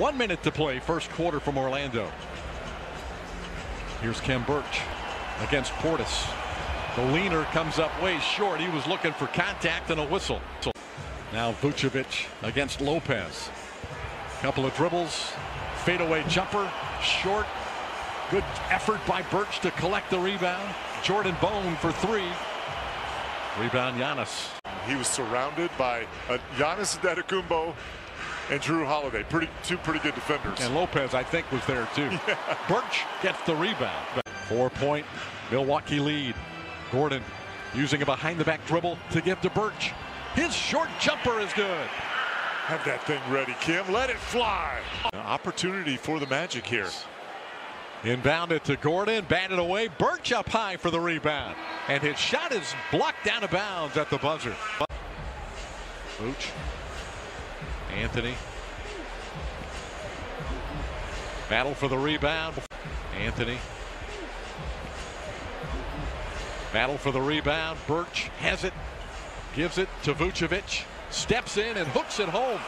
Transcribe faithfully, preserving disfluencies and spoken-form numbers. One minute to play, first quarter from Orlando. Here's Khem Birch against Portis. The leaner comes up way short. He was looking for contact and a whistle. Now Vucevic against Lopez. Couple of dribbles, fadeaway jumper, short. Good effort by Birch to collect the rebound. Jordan Bone for three. Rebound Giannis. He was surrounded by uh, Giannis Adetokounmpo and Drew Holiday. Pretty, two pretty good defenders. And Lopez, I think, was there too. Yeah. Birch gets the rebound. Four-point Milwaukee lead. Gordon using a behind-the-back dribble to give to Birch. His short jumper is good. Have that thing ready, Kim. Let it fly. An opportunity for the Magic here. Inbounded to Gordon. Batted away. Birch up high for the rebound. And his shot is blocked out of bounds at the buzzer. Booch. Anthony. Battle for the rebound. Anthony. Battle for the rebound. Birch has it. Gives it to Vucevic. Steps in and hooks it home.